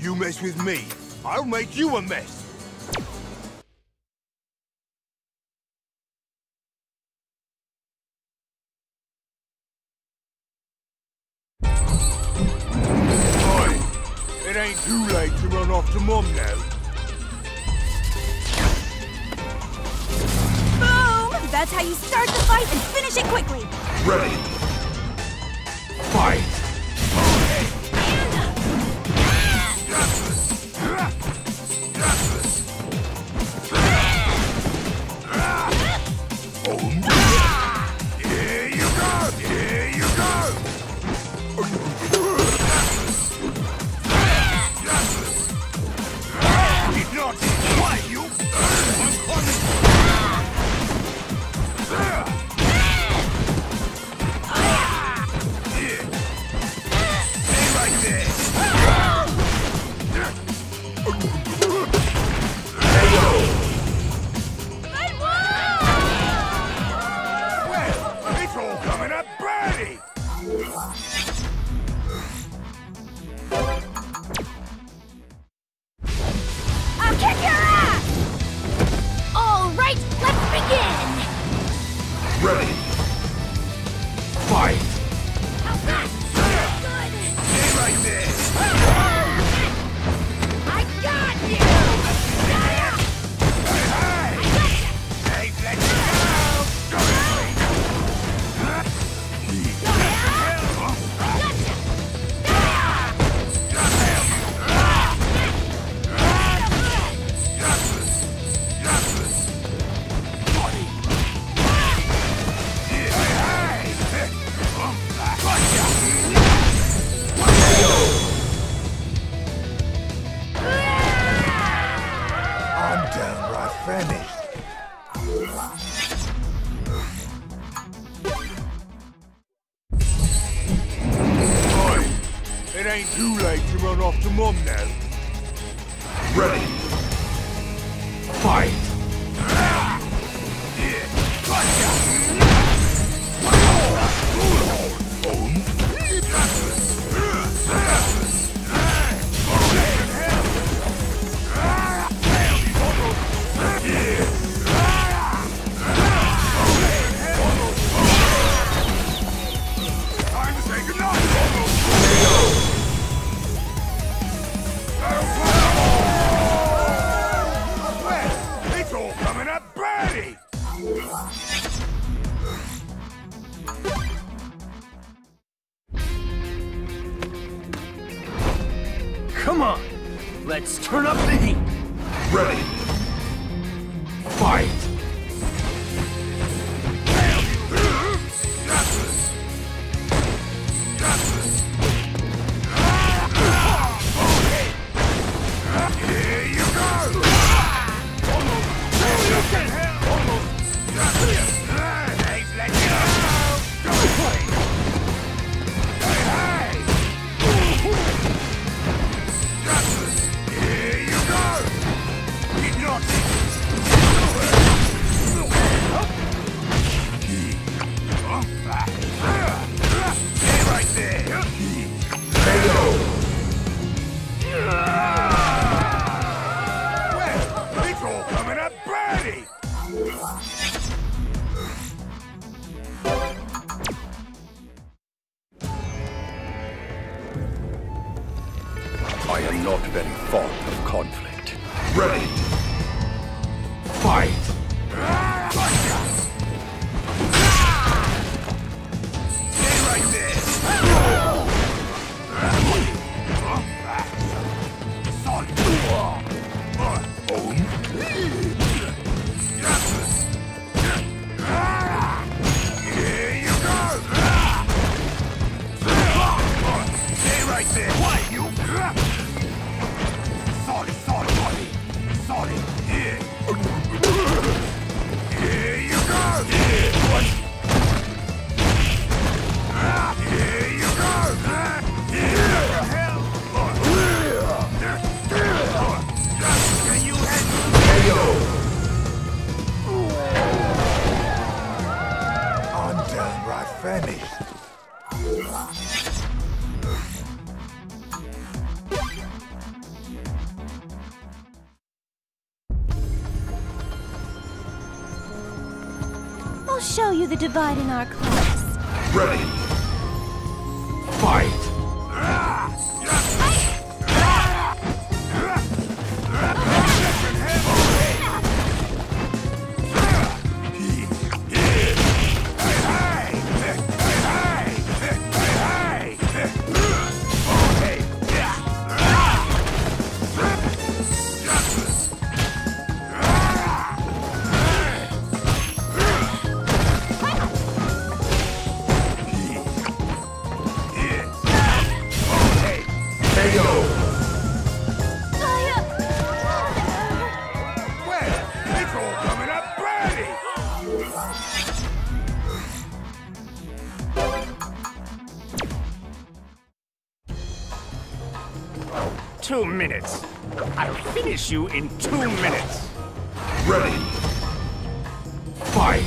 You mess with me, I'll make you a mess. Oi, it ain't too late to run off to Mum now. Boom! That's how you start the fight and finish it quickly. Ready. Fight. Sorry. Yeah. show you the divide in our class. Ready. Fight. Minutes. I'll finish you in 2 minutes. Ready. Fight.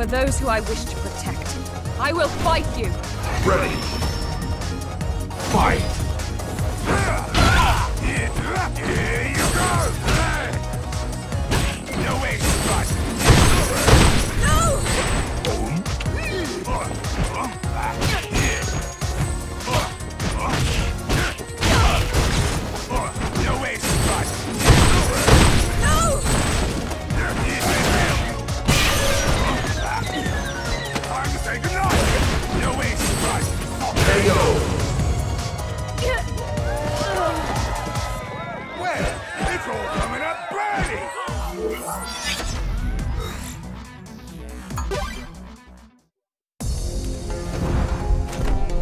For those who I wish to protect, I will fight you! Ready! Fight! Here you go! No way, Rashid! No! No way, Rashid! Go. Well, it's all coming up brandy.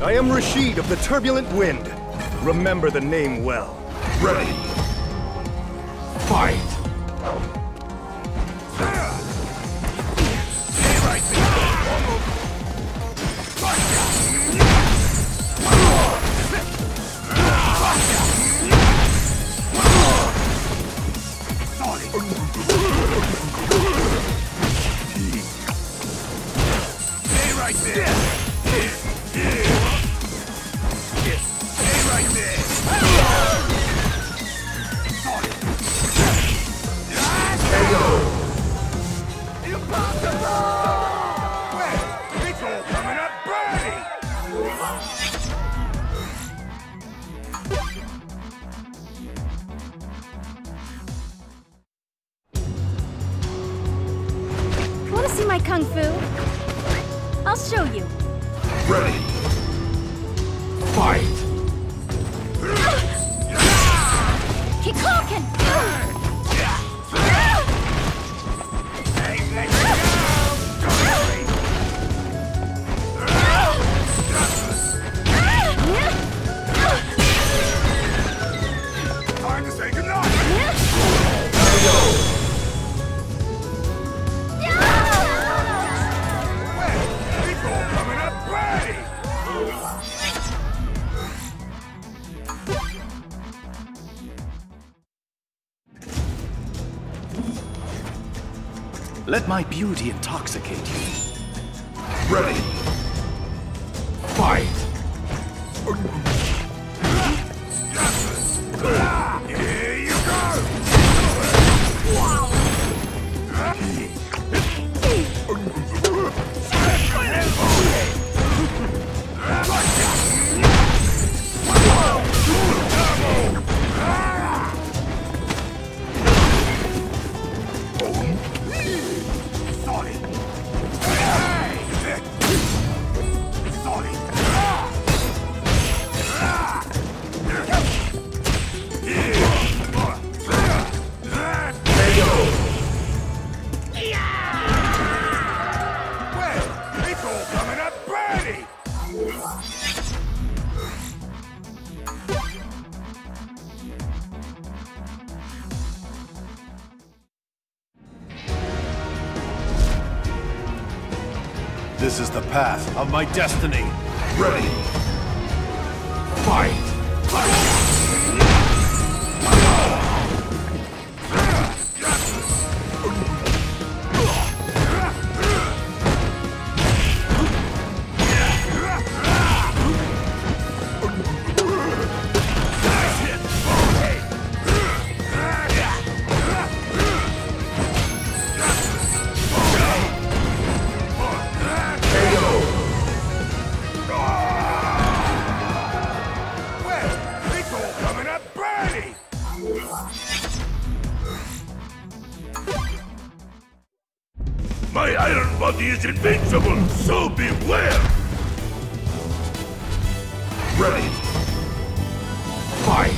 I am Rashid of the Turbulent Wind. Remember the name well. Ready. Fight. Let my beauty intoxicate you. Ready. Fight. Here you go. Wow. This is the path of my destiny. Ready. Fight. My iron body is invincible, so beware! Ready! Fight!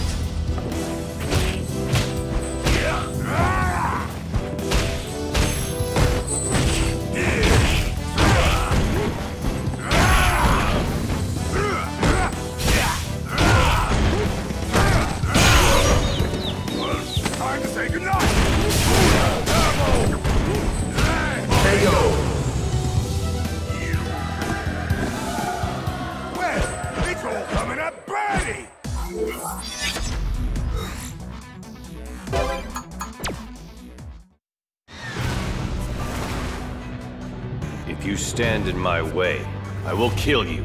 If you stand in my way, I will kill you.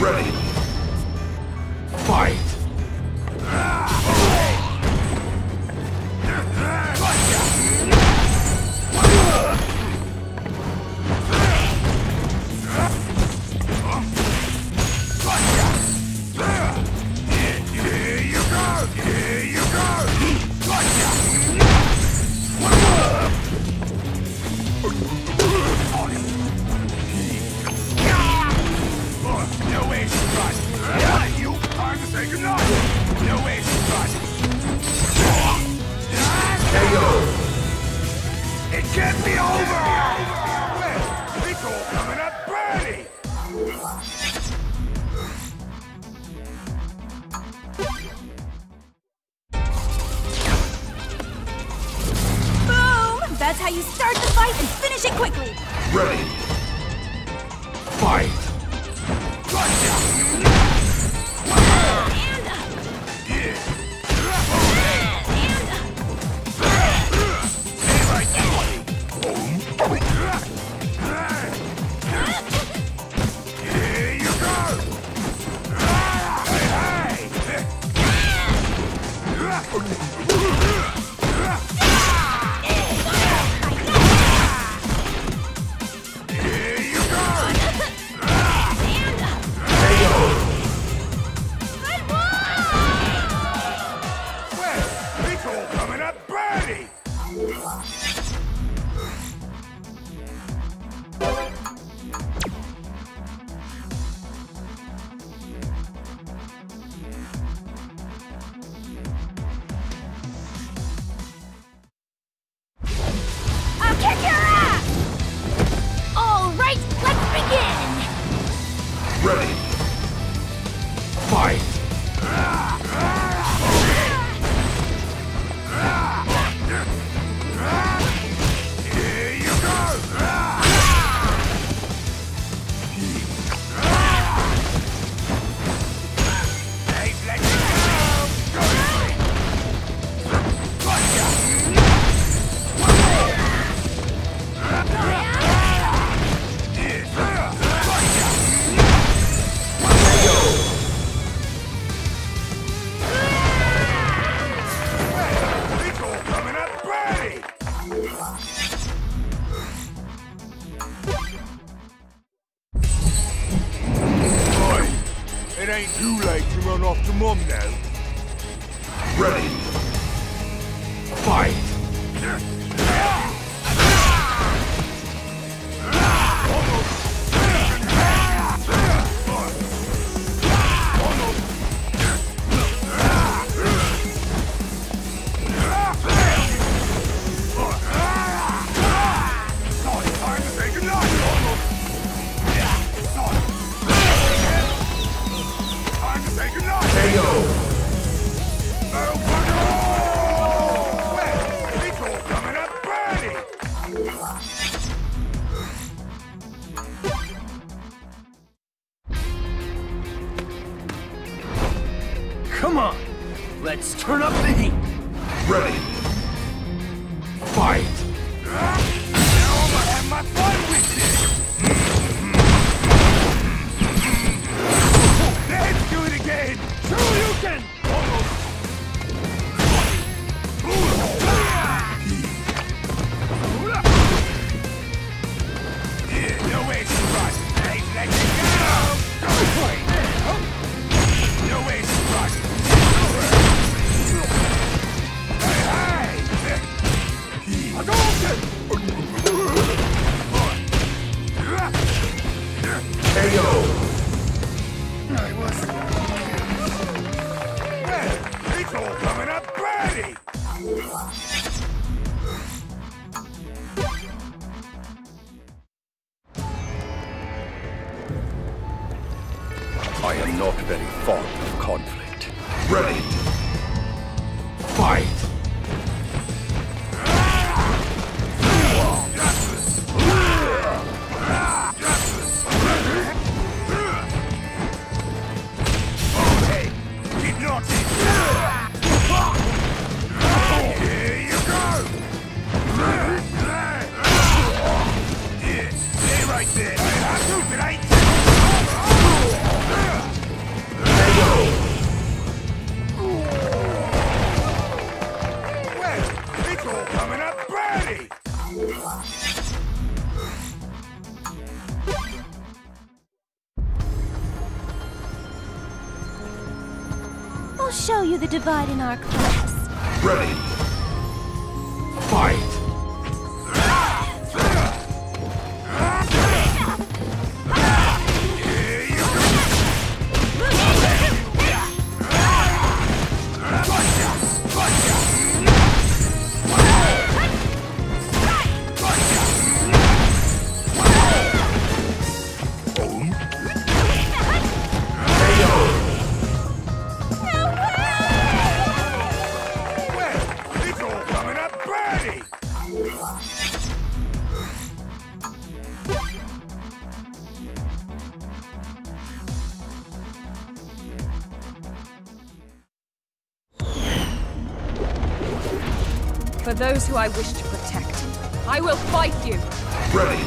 Ready! Fight! That's how you start the fight and finish it quickly! Ready! Fight! It ain't too late to run off to Mum now. Ready. Fight. Coming up! Come on, let's turn up the heat. Ready. Fight. Now I'm gonna have my fun with this. Let's do it again. True, you can. I am not very fond of conflict. Ready! Fight! I'll show you the divide in our class. Ready. Fight. For those who I wish to protect, I will fight you! Ready!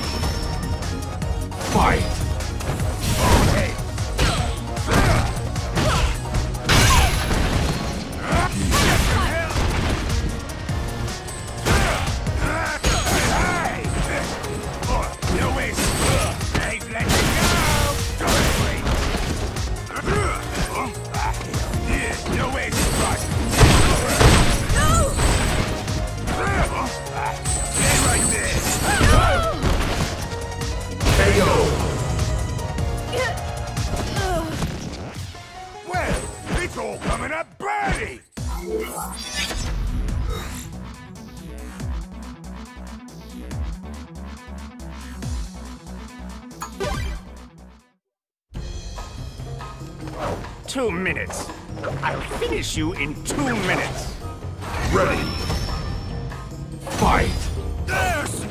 Fight!2 minutes. I'll finish you in 2 minutes. Ready. Fight. There's...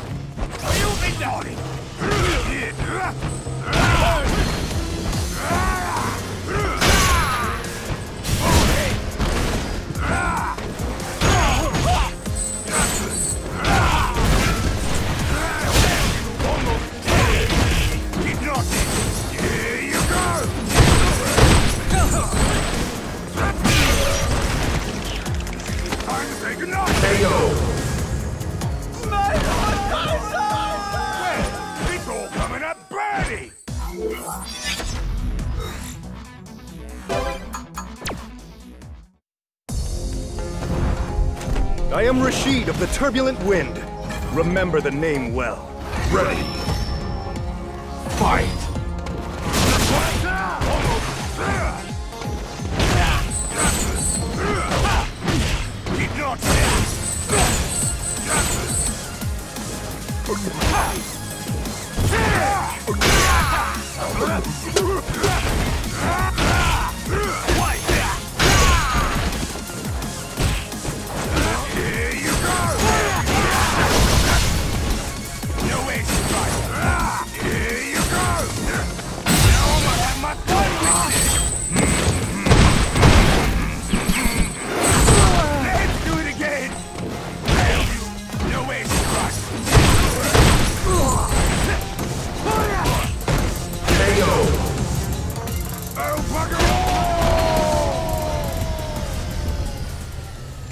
You'll be naughty. I am Rashid of the Turbulent Wind. Remember the name well. Ready. Fight! Here you go!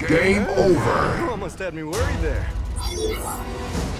Game over. You almost had me worried there.